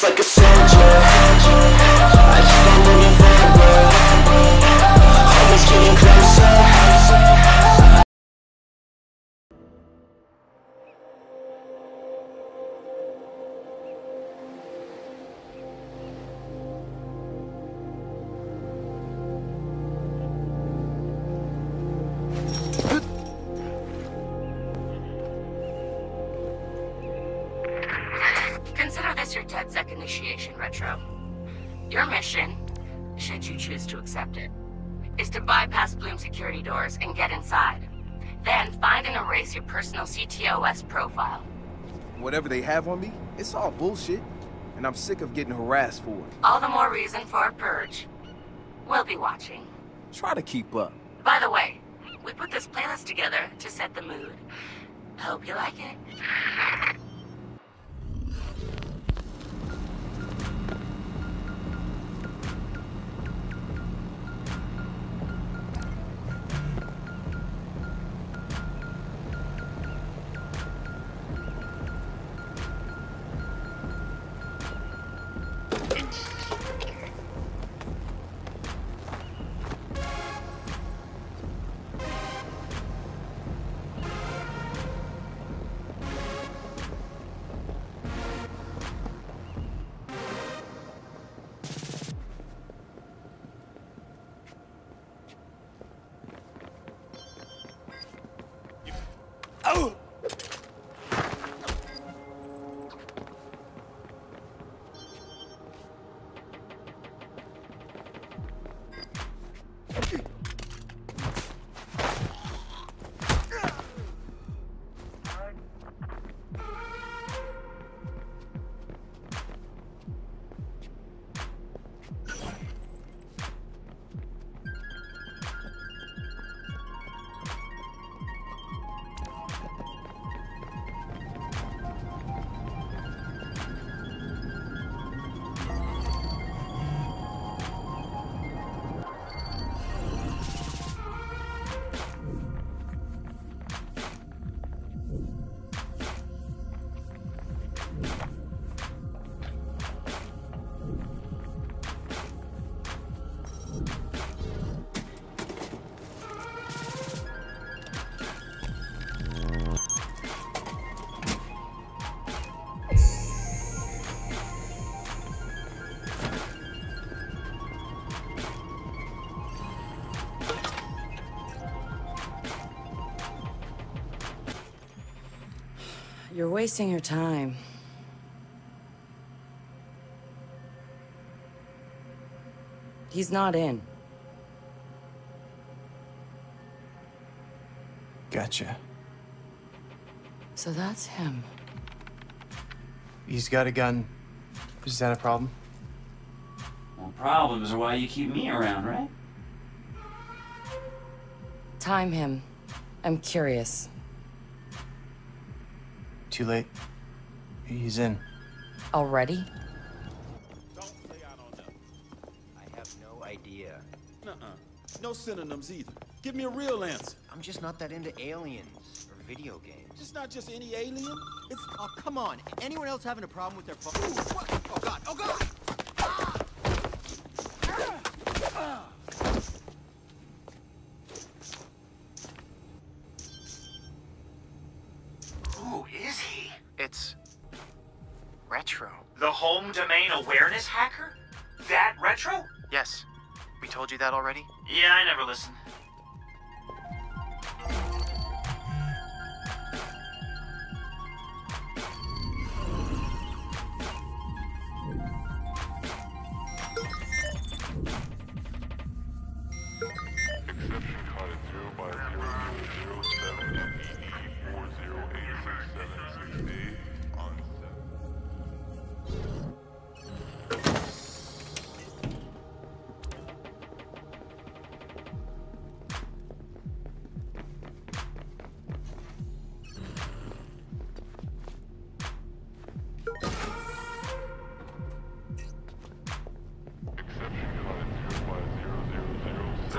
fast like a soldier. I keep on moving forward, always getting closer. Your DedSec initiation retro. Your mission, should you choose to accept it, is to bypass Bloom security doors and get inside. Then find and erase your personal ctOS profile. Whatever they have on me, it's all bullshit, and I'm sick of getting harassed for it. All the more reason for a purge. We'll be watching. Try to keep up. By the way, we put this playlist together to set the mood. Hope you like it. You're wasting your time. He's not in. Gotcha. So that's him. He's got a gun. Is that a problem? Well, problems are why you keep me around, right? Time him. I'm curious. Too late. He's in. Already? Don't say I don't know. I have no idea. Nuh-uh. No synonyms either. Give me a real answer. I'm just not that into aliens or video games. It's not just any alien. It's... Oh, come on. Anyone else having a problem with their phone? Ooh, what? Oh, God. Oh, God! Ah! Ah! Ah! It's Retro. The home domain awareness hacker? That Retro? Yes. We told you that already? Yeah, I never listened.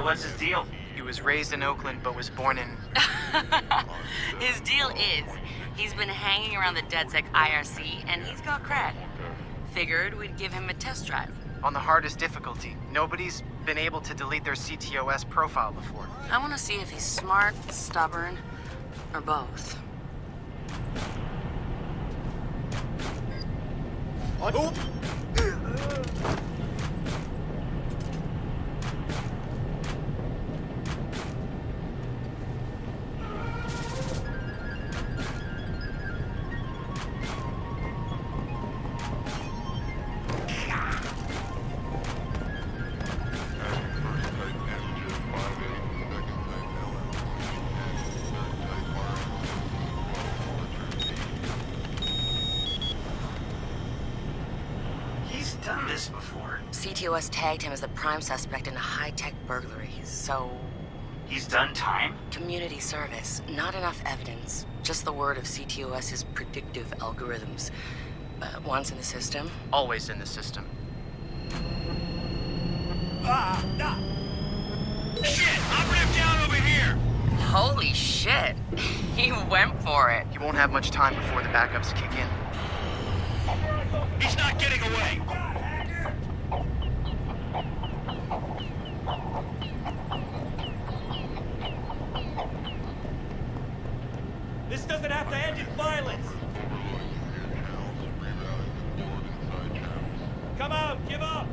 What's his deal? He was raised in Oakland, but was born in... His deal is, he's been hanging around the DedSec IRC, and he's got cred. Figured we'd give him a test drive. On the hardest difficulty. Nobody's been able to delete their ctOS profile before. I want to see if he's smart, stubborn, or both. Oh. CTOS tagged him as the prime suspect in a high-tech burglary, so... He's done time? Community service. Not enough evidence. Just the word of CTOS's predictive algorithms. Once in the system... Always in the system. Shit! Operative down over here! Holy shit! He went for it. You won't have much time before the backups kick in. He's not getting away! This doesn't have to end in violence! Come on, give up!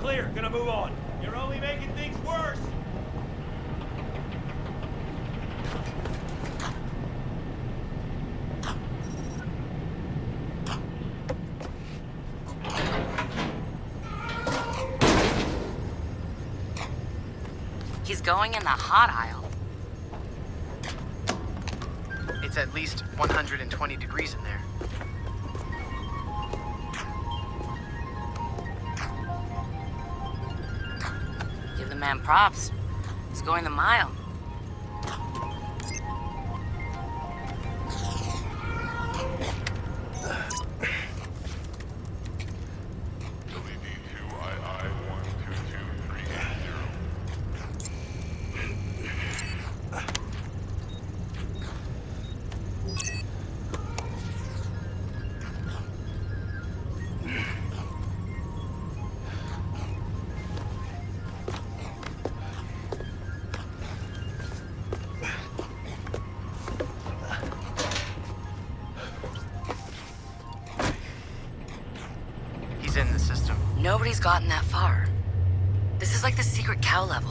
Clear, gonna move on. You're only making things worse! He's going in the hot aisle. At least 120 degrees in there. Give the man props. He's going the mile. Nobody's gotten that far. This is like the secret cow level.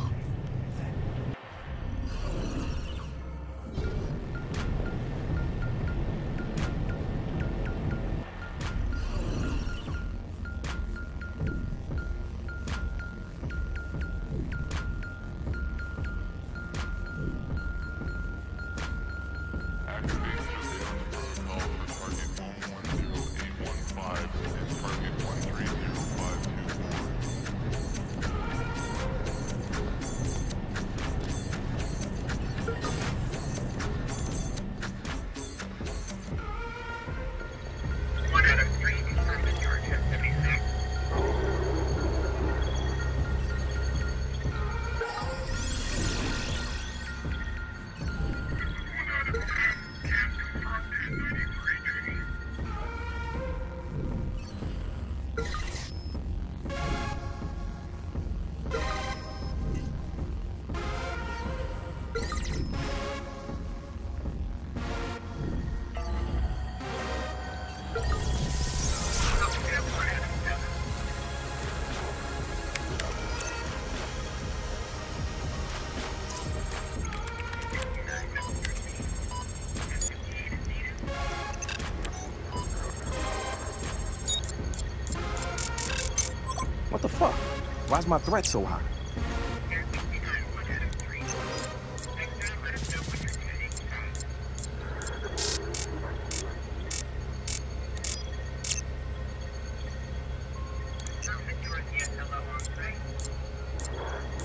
Why is my threat so high?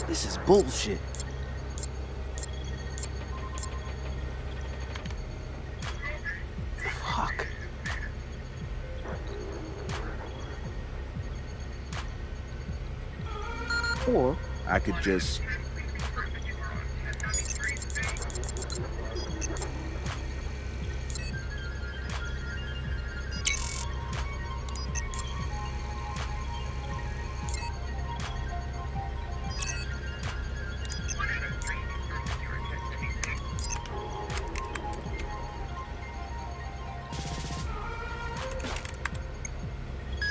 This is bullshit. Or I could just...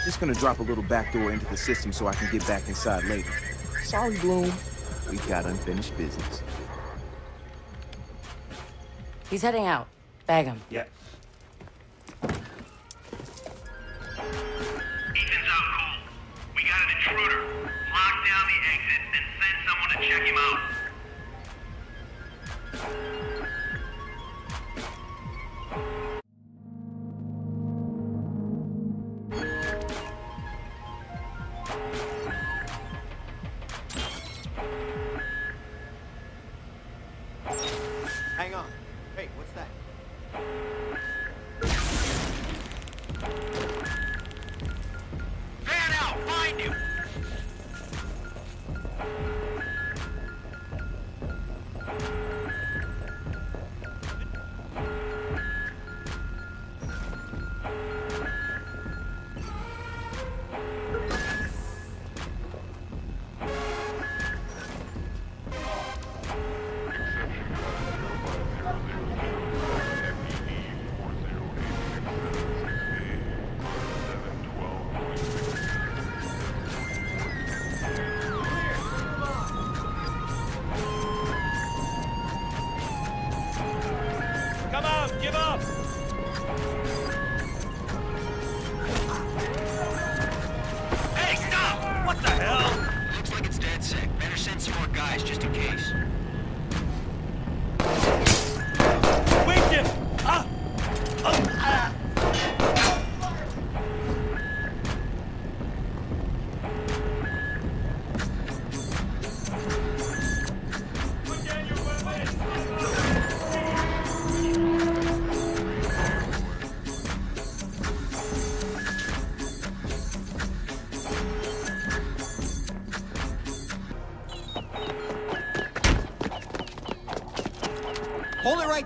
Just gonna drop a little backdoor into the system so I can get back inside later. Sorry, Bloom. We got unfinished business. He's heading out. Bag him. Yeah. Ethan's out cold. We got an intruder. Lock down the exit and send someone to check him out.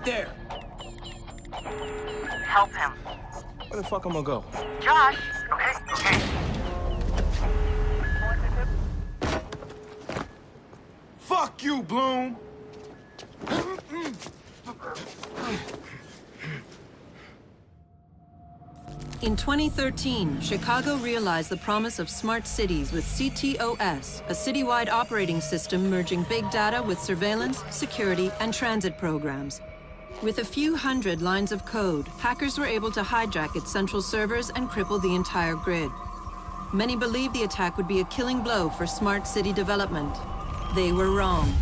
There. Help him. Where the fuck am I gonna go? Josh! Okay, okay. Fuck you, Bloom! In 2013, Chicago realized the promise of smart cities with ctOS, a citywide operating system merging big data with surveillance, security, and transit programs. With a few hundred lines of code, hackers were able to hijack its central servers and cripple the entire grid. Many believed the attack would be a killing blow for smart city development. They were wrong.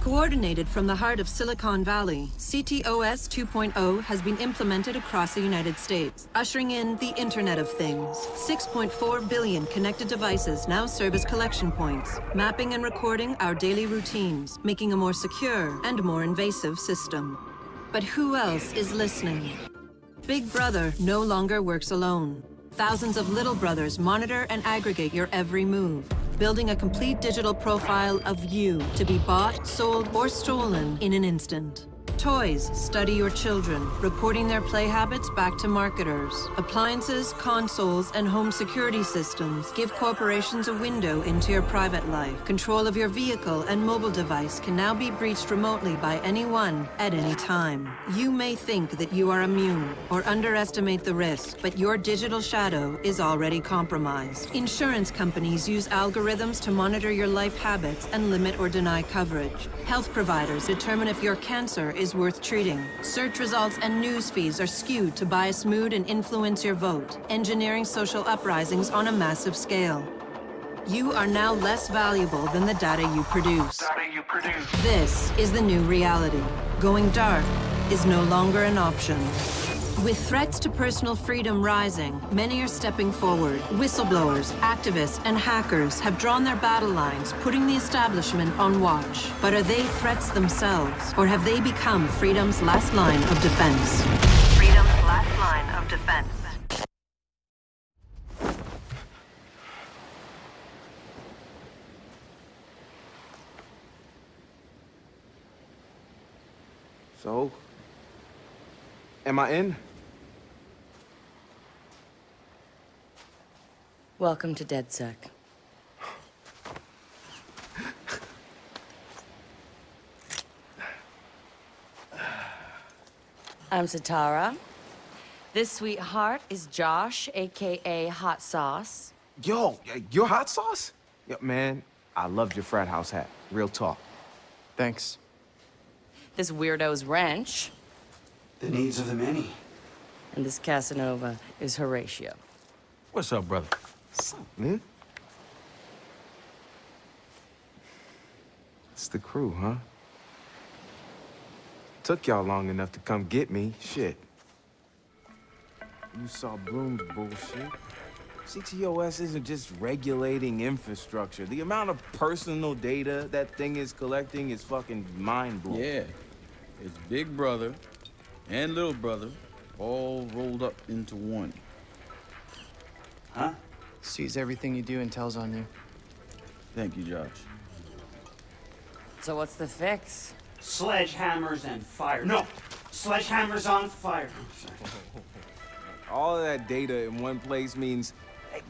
Coordinated from the heart of Silicon Valley, ctOS 2.0 has been implemented across the United States, ushering in the Internet of Things. 6.4 billion connected devices now serve as collection points, mapping and recording our daily routines, making a more secure and more invasive system. But who else is listening? Big Brother no longer works alone. Thousands of little brothers monitor and aggregate your every move, building a complete digital profile of you to be bought, sold, or stolen in an instant. Toys study your children, reporting their play habits back to marketers. Appliances, consoles, and home security systems give corporations a window into your private life. Control of your vehicle and mobile device can now be breached remotely by anyone at any time. You may think that you are immune or underestimate the risk, but your digital shadow is already compromised. Insurance companies use algorithms to monitor your life habits and limit or deny coverage. Health providers determine if your cancer is worth treating. Search results and news feeds are skewed to bias mood and influence your vote, engineering social uprisings on a massive scale. You are now less valuable than the data you produce. This is the new reality. Going dark is no longer an option. With threats to personal freedom rising, many are stepping forward. Whistleblowers, activists, and hackers have drawn their battle lines, putting the establishment on watch. But are they threats themselves, or have they become freedom's last line of defense? Freedom's last line of defense. So, am I in? Welcome to DedSec. I'm Sitara. This sweetheart is Josh, a.k.a. Hot Sauce. Yo, you're Hot Sauce? Yo, man, I loved your frat house hat. Real talk. Thanks. This weirdo's Wrench. The needs of the many. And this Casanova is Horatio. What's up, brother? What's up, man? It's the crew, huh? Took y'all long enough to come get me. Shit. You saw Bloom's bullshit. ctOS isn't just regulating infrastructure. The amount of personal data that thing is collecting is fucking mind-blowing. Yeah. It's Big Brother and Little Brother all rolled up into one. Huh? Sees everything you do and tells on you. Thank you, Josh. So what's the fix? Sledgehammers and fire. No! Sledgehammers on fire. I'm sorry. All of that data in one place means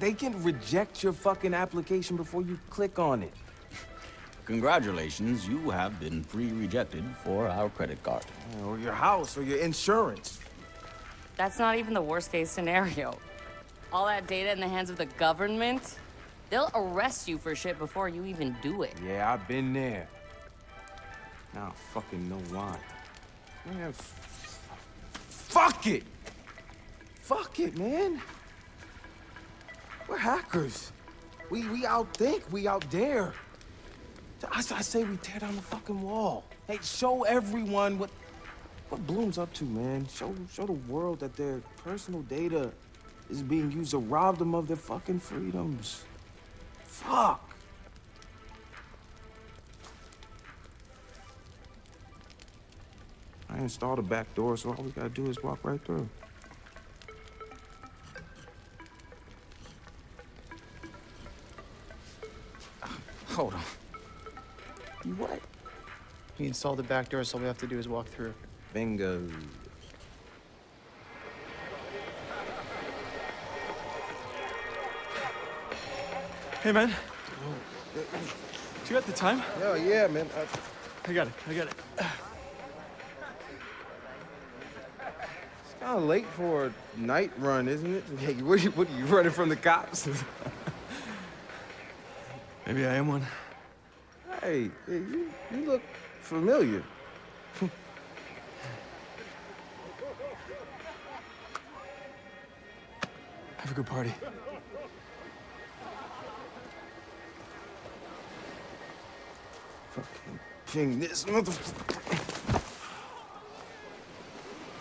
they can reject your fucking application before you click on it. Congratulations, you have been pre-rejected for our credit card. Or your house, or your insurance. That's not even the worst-case scenario. All that data in the hands of the government, they'll arrest you for shit before you even do it. Yeah, I've been there. Now I fucking know why. Man, fuck it! Fuck it, man. We're hackers. We outthink, we outdare. I say we tear down the fucking wall. Hey, show everyone what Bloom's up to, man. Show the world that their personal data is being used to rob them of their fucking freedoms. Fuck. I installed a back door, so all we gotta do is walk right through. Hold on. You what? He installed the back door, so all we have to do is walk through. Bingo. Hey, man. Oh. Do you have the time? Oh, yeah, man. I got it. It's kind of late for a night run, isn't it? Hey, what are you running from the cops? Maybe I am one. Hey, you look familiar. Have a good party. Fucking ping this motherfucker.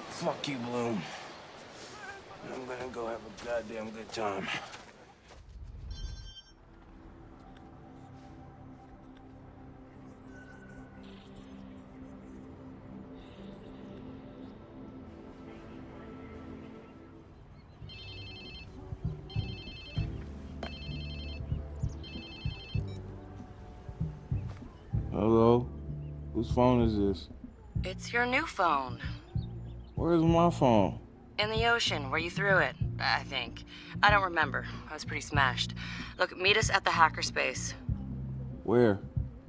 Fuck you, Bloom. I'm gonna go have a goddamn good time. Hello? Whose phone is this? It's your new phone. Where's my phone? In the ocean, where you threw it, I think. I don't remember. I was pretty smashed. Look, meet us at the hackerspace. Where?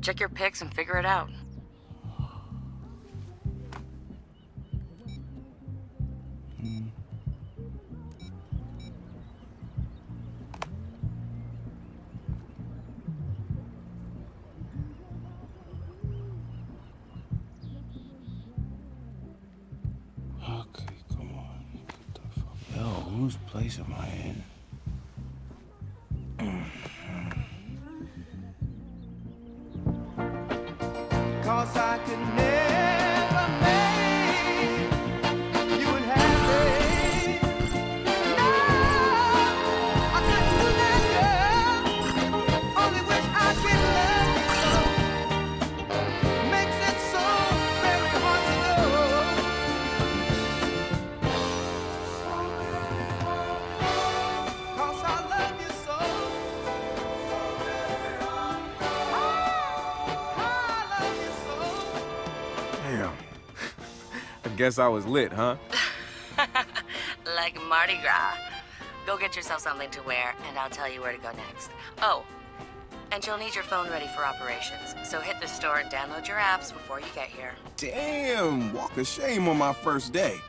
Check your pics and figure it out. Whose place am I in? Cause I could never make you unhappy. No, I'm not too nasty. Only wish I could love you so. Makes it so very hard to know. Guess I was lit, huh? Like Mardi Gras. Go get yourself something to wear, and I'll tell you where to go next. Oh, and you'll need your phone ready for operations, so hit the store and download your apps before you get here. Damn, walk of shame on my first day.